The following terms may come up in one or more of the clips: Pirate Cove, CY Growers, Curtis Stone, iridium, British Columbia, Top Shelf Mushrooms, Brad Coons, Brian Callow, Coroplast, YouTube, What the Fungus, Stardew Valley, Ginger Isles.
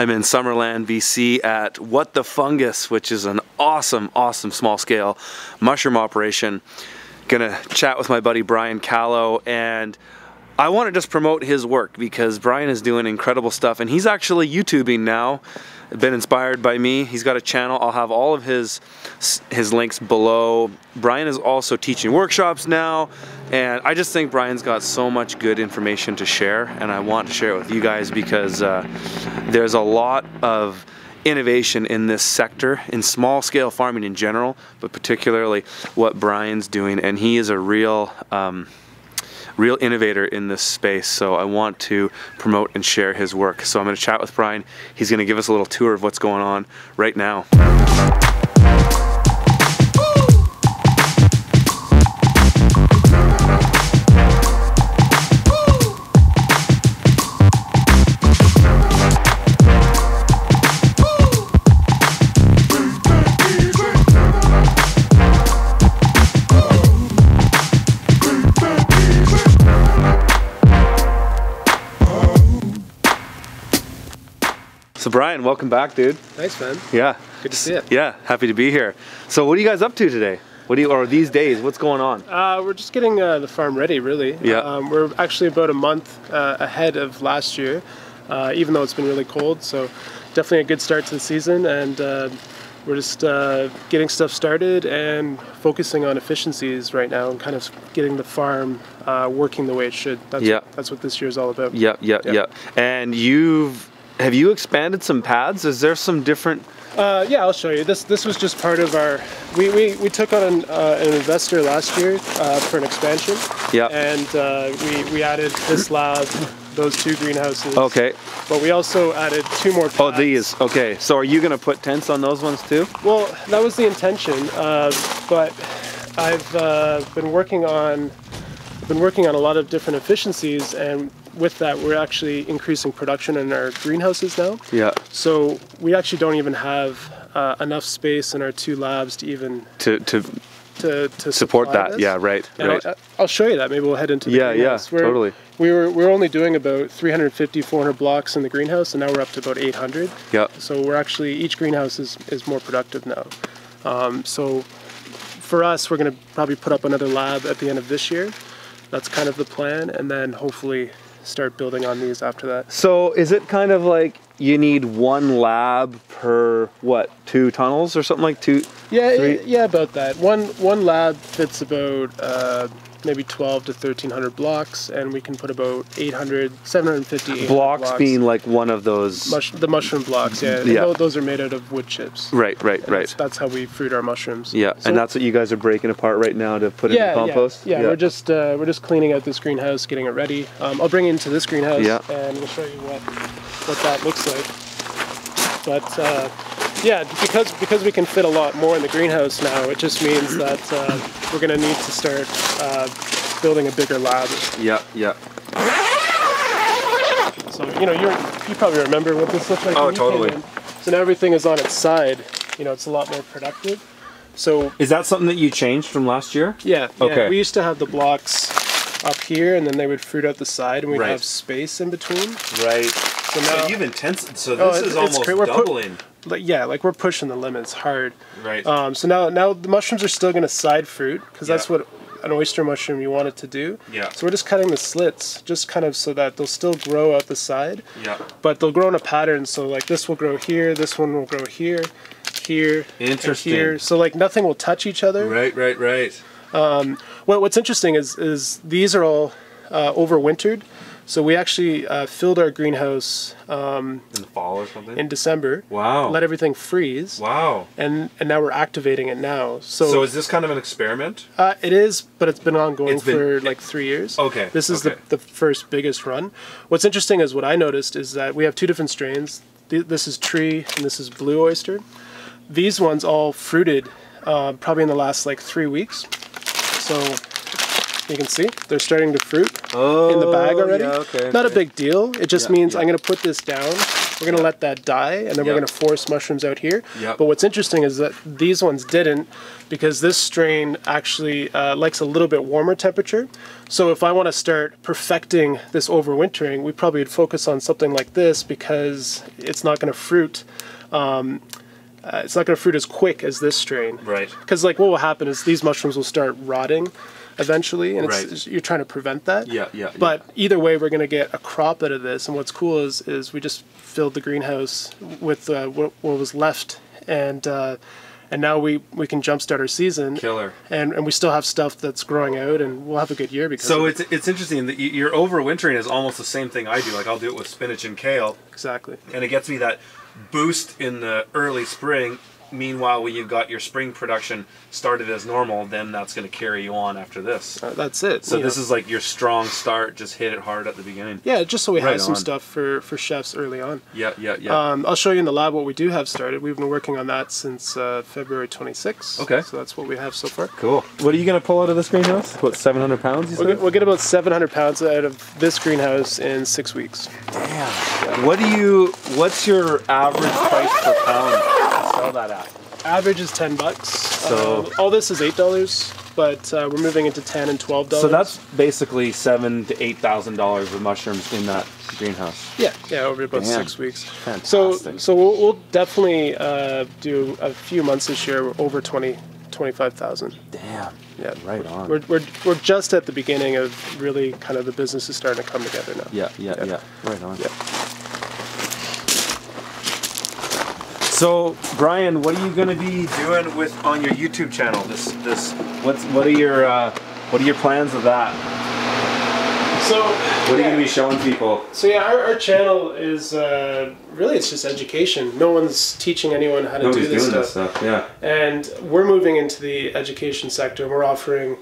I'm in Summerland, BC at What the Fungus, which is an awesome, awesome small scale mushroom operation. Gonna chat with my buddy Brian Callow, and I want to just promote his work because Brian is doing incredible stuff, and he's actually YouTubing now. Been inspired by me. He's got a channel. I'll have all of his links below. Brian is also teaching workshops now, and I just think Brian's got so much good information to share, and I want to share it with you guys because there's a lot of innovation in this sector, in small scale farming in general, but particularly what Brian's doing, and he is a real real innovator in this space, so I want to promote and share his work. So I'm going to chat with Brian. He's going to give us a little tour of what's going on right now. So Brian, welcome back, dude. Thanks, man. Yeah. Good to see you. Yeah, happy to be here. So what are you guys up to today? Or these days, what's going on? We're just getting the farm ready, really. Yeah. We're actually about a month ahead of last year, even though it's been really cold. So definitely a good start to the season, and we're just getting stuff started and focusing on efficiencies right now and kind of getting the farm working the way it should. That's what this year is all about. And have you expanded some pads? Is there some different? Yeah, I'll show you. This was just part of our. We took on an investor last year for an expansion. Yeah. And we added this lab, those two greenhouses. Okay. But we also added two more pads. Oh, these. Okay. So are you going to put tents on those ones too? Well, that was the intention, but I've been working on a lot of different efficiencies, and with that, we're actually increasing production in our greenhouses now. Yeah. So we actually don't even have enough space in our two labs to even to support that. This. Yeah. Right. And right. I'll show you that. Maybe we'll head into the greenhouse. Yeah. Totally. We were only doing about 350, 400 blocks in the greenhouse, and now we're up to about 800. Yeah. So we're actually each greenhouse is more productive now. So for us, we're going to probably put up another lab at the end of this year. That's kind of the plan, and then hopefully start building on these after that. So is it kind of like you need one lab per what, two tunnels or something, like two? Yeah, three? Yeah, about that. One lab fits about maybe 12 to 1300 blocks, and we can put about 800, 750 blocks being like one of those the mushroom blocks. Yeah, yeah. Those are made out of wood chips. Right. That's how we fruit our mushrooms. Yeah, so, and that's what you guys are breaking apart right now to put in the compost. Yeah. We're just cleaning out this greenhouse, getting it ready. I'll bring you into this greenhouse, and we'll show you what that looks like. But yeah, because we can fit a lot more in the greenhouse now, it just means that we're going to need to start building a bigger lab. Yeah. So, you know, you probably remember what this looks like. Oh, totally. So now everything is on its side. You know, it's a lot more productive. So is that something that you changed from last year? Yeah. Okay. We used to have the blocks up here, and then they would fruit out the side, and we'd have space in between. Right. So now you've intensified. So this is almost doubling. Like we're pushing the limits hard. Right. So now the mushrooms are still going to side fruit, because that's what an oyster mushroom, you want it to do. Yeah. So we're just cutting the slits, just kind of so that they'll still grow out the side. Yeah. But they'll grow in a pattern. So like this will grow here, this one will grow here, here, interesting. And here. So like nothing will touch each other. Right. What's interesting is these are all overwintered. So we actually filled our greenhouse in the fall or something, in December. Wow! Let everything freeze. Wow! And now we're activating it now. So is this kind of an experiment? It is, but it's been ongoing for like 3 years. Okay. This is the first biggest run. What's interesting is what I noticed is that we have two different strains. This is tree and this is blue oyster. These ones all fruited probably in the last like 3 weeks. So you can see they're starting to fruit in the bag already. Not a big deal. It just means I'm going to put this down We're going to let that die, and then we're going to force mushrooms out here. But what's interesting is that these ones didn't, because this strain actually likes a little bit warmer temperature. So if I want to start perfecting this overwintering, we probably would focus on something like this, because it's not going to fruit. It's not going to fruit as quick as this strain. Right. Because like what will happen is these mushrooms will start rotting eventually, and you're trying to prevent that. But either way, we're going to get a crop out of this. And what's cool is we just filled the greenhouse with what was left, and now we can jumpstart our season. Killer. And we still have stuff that's growing out, and we'll have a good year because. So it's interesting that your overwintering is almost the same thing I do. Like I'll do it with spinach and kale. Exactly. And it gets me that boost in the early spring. Meanwhile, when you've got your spring production started as normal, then that's going to carry you on after this. That's it. So this is like your strong start. Just hit it hard at the beginning. Yeah, just so we have some stuff for chefs early on. Yeah. I'll show you in the lab what we do have started. We've been working on that since February 26th. Okay. So that's what we have so far. Cool. What are you going to pull out of this greenhouse? What, 700 pounds, you said? We'll get about 700 pounds out of this greenhouse in 6 weeks. Damn. Yeah. What's your average price per pound? That at? Average is $10. So all this is $8, but we're moving into $10 and $12. So that's basically $7,000 to $8,000 of mushrooms in that greenhouse. Yeah, over about 6 weeks. Fantastic. So we'll definitely do a few months this year. We're over 25,000. Damn. Yeah. Right on. We're just at the beginning of really kind of the business is starting to come together now. Yeah. Right on. Yeah. So Brian, what are you going to be doing on your YouTube channel? What are your plans with that? So what are you going to be showing people? So yeah, our channel is really it's just education. No one's teaching anyone how to do this stuff. And we're moving into the education sector. We're offering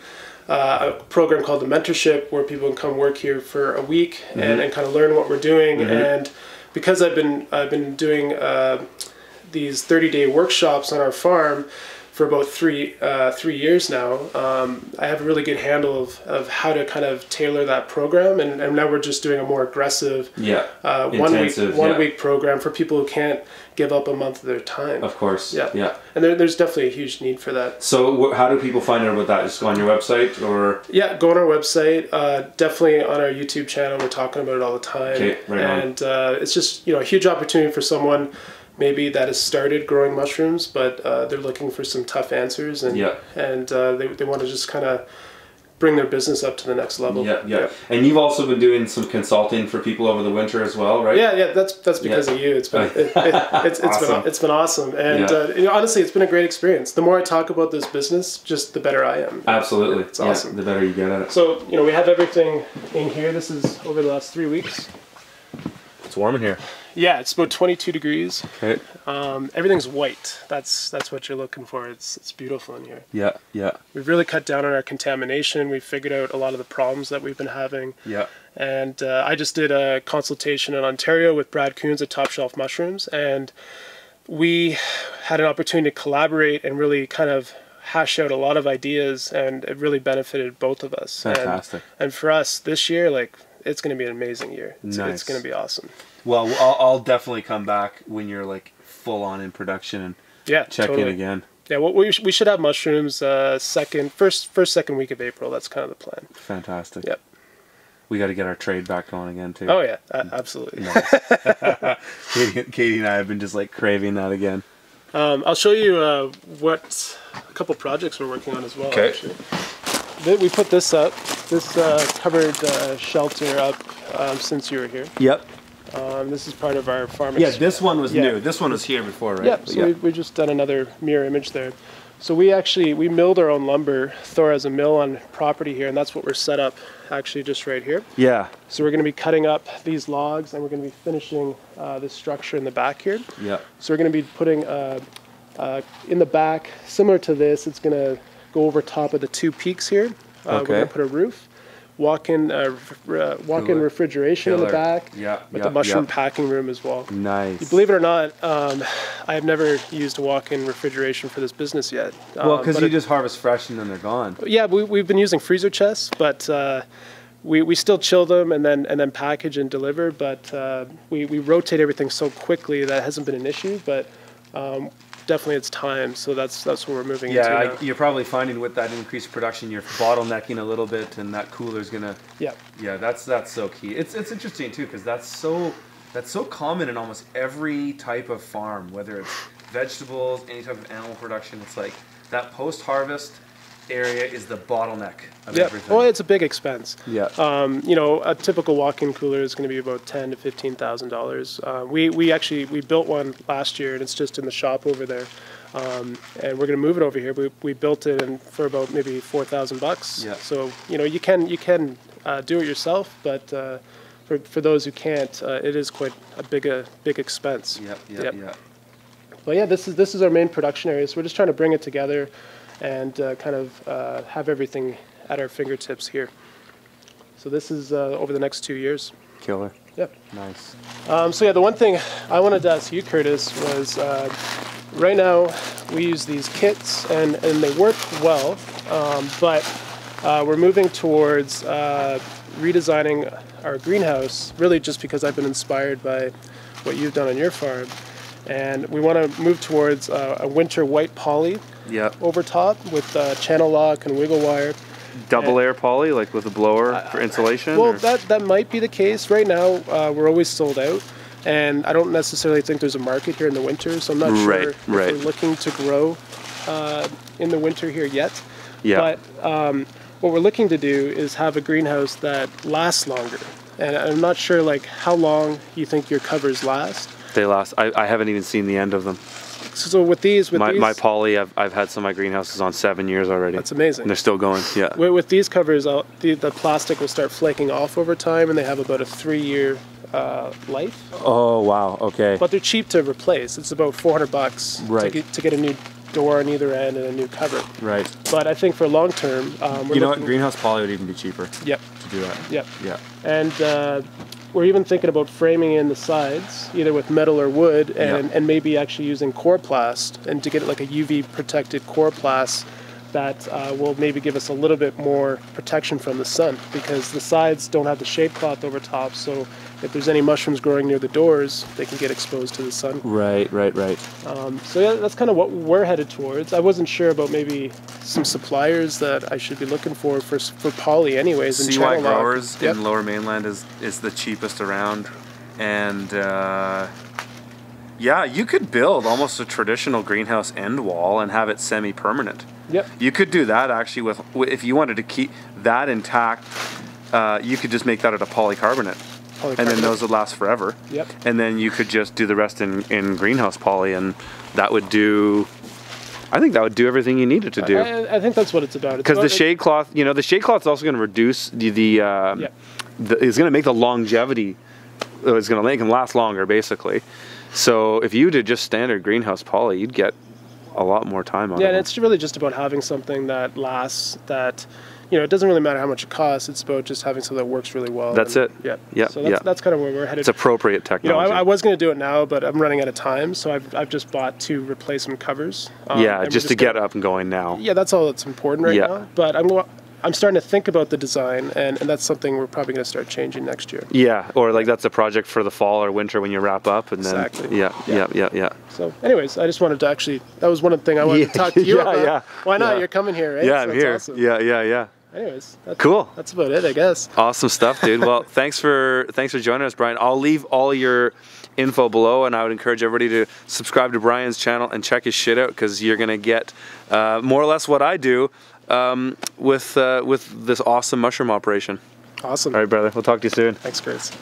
a program called the mentorship, where people can come work here for a week and kind of learn what we're doing. And because I've been doing these 30-day workshops on our farm for about three years now. I have a really good handle of how to kind of tailor that program, and now we're just doing a more aggressive, one week program for people who can't give up a month of their time. Of course, yeah. And there's definitely a huge need for that. So how do people find out about that? Just go on your website, or? Yeah, go on our website. Definitely on our YouTube channel. We're talking about it all the time, it's just a huge opportunity for someone. Maybe that has started growing mushrooms, but they're looking for some tough answers, and they want to just kind of bring their business up to the next level. Yeah. And you've also been doing some consulting for people over the winter as well, right? Yeah. That's because of you. It's been it's been awesome, and honestly, it's been a great experience. The more I talk about this business, just the better I am. Absolutely, it's awesome. The better you get at it. So we have everything in here. This is over the last 3 weeks. It's warm in here. Yeah, it's about 22 degrees. Okay. Everything's white. That's what you're looking for. It's beautiful in here. Yeah. We've really cut down on our contamination. We've figured out a lot of the problems that we've been having. Yeah. And I just did a consultation in Ontario with Brad Coons at Top Shelf Mushrooms, and we had an opportunity to collaborate and really kind of hash out a lot of ideas, and it really benefited both of us. Fantastic. And for us this year, it's going to be an amazing year. It's going to be awesome. Well, I'll definitely come back when you're full on in production and check in again. Yeah, well, we should have mushrooms first second week of April. That's kind of the plan. Fantastic. Yep. We got to get our trade back going again too. Oh yeah, absolutely. Nice. Katie and I have been just craving that again. I'll show you a couple projects we're working on as well. Okay. Actually, we put this up. This covered shelter up since you were here. Yep. This is part of our farm. Yeah, this one was new. This one was here before, right? Yep, so we've just done another mirror image there. So we milled our own lumber. Thor has a mill on property here, and that's what we're set up actually just right here. Yeah. So we're going to be cutting up these logs, and we're going to be finishing this structure in the back here. Yeah. So we're going to be putting in the back, similar to this, it's going to go over top of the two peaks here. We're going to put a roof. Walk-in refrigeration in the back, with the mushroom packing room as well. Nice. Believe it or not, I have never used a walk-in refrigeration for this business yet. Well, because you just harvest fresh and then they're gone. Yeah, we've been using freezer chests, but We still chill them and then package and deliver, but we rotate everything so quickly that hasn't been an issue, but definitely it's time, so that's where we're moving into now. You're probably finding with that increased production, you're bottlenecking a little bit, and that cooler's gonna. Yeah. Yeah, that's so key. It's interesting too, because that's so common in almost every type of farm, whether it's vegetables, any type of animal production. It's like that post-harvest area is the bottleneck of everything. Well, it's a big expense. Yeah. You know, a typical walk-in cooler is going to be about $10,000 to $15,000. We built one last year, and it's just in the shop over there. And we're going to move it over here. We built it for about maybe $4,000. Yeah. So you know, you can do it yourself, but for those who can't, it is quite a big expense. Yeah. Yeah. Yep. Yeah. But yeah, this is our main production area. So we're just trying to bring it together and kind of have everything at our fingertips here. So this is over the next 2 years. Killer. Yep. Nice. So yeah, the one thing I wanted to ask you, Curtis, was right now we use these kits and they work well, but we're moving towards redesigning our greenhouse, really just because I've been inspired by what you've done on your farm. And we want to move towards a winter white poly over top with channel lock and wiggle wire. Double air poly, like with a blower for insulation? Well, that might be the case. Right now, we're always sold out, and I don't necessarily think there's a market here in the winter, so I'm not sure if we're looking to grow in the winter here yet. Yeah. But what we're looking to do is have a greenhouse that lasts longer. And I'm not sure like how long you think your covers last. They last. I haven't even seen the end of them. So with my poly, I've had some of my greenhouses on 7 years already. That's amazing. And they're still going. Yeah. With these covers, the plastic will start flaking off over time, and they have about a 3-year life. Oh wow. Okay. But they're cheap to replace. It's about $400 to get a new door on either end and a new cover. Right. But I think for long term, you know what, greenhouse poly would even be cheaper. Yep. To do that. Yep. Yeah. And. We're even thinking about framing in the sides, either with metal or wood, and maybe actually using Coroplast, and to get like a UV-protected Coroplast that will maybe give us a little bit more protection from the sun, because the sides don't have the shade cloth over top, so if there's any mushrooms growing near the doors, they can get exposed to the sun. Right. So yeah, that's kind of what we're headed towards. I wasn't sure about maybe some suppliers that I should be looking for poly anyways. And CY Growers in Lower Mainland is the cheapest around, and yeah, you could build almost a traditional greenhouse end wall and have it semi-permanent. Yep. You could do that actually with if you wanted to keep that intact, you could just make that out of polycarbonate. And then those would last forever. Yep. And then you could just do the rest in greenhouse poly, and that would do. I think that would do everything you needed to do. I think that's what it's about. Because the shade cloth, you know, the shade cloth is also going to reduce the it's going to make the longevity. It's going to make them last longer, basically. So if you did just standard greenhouse poly, you'd get a lot more time on it. Yeah, and it's really just about having something that lasts that. You know, it doesn't really matter how much it costs. It's about just having something that works really well. That's it. Yeah. Yeah. So that's kind of where we're headed. It's appropriate technology. You know, I was going to do it now, but I'm running out of time. So I've just bought two replacement covers. Yeah, just to get up and going now. Yeah, that's all that's important right now. But I'm starting to think about the design, and that's something we're probably going to start changing next year. Yeah, or like that's a project for the fall or winter when you wrap up, and exactly. Then yeah. So, anyways, I just wanted to actually that was one of the things I wanted to talk to you about. Yeah. Why not? Yeah. You're coming here, right? Yeah, so I'm here. Awesome. Yeah. Anyways, cool. That's about it, I guess. Awesome stuff, dude. Well, thanks for joining us, Brian. I'll leave all your info below, and I would encourage everybody to subscribe to Brian's channel and check his shit out, because you're gonna get more or less what I do with this awesome mushroom operation. Awesome. All right, brother. We'll talk to you soon. Thanks, Chris.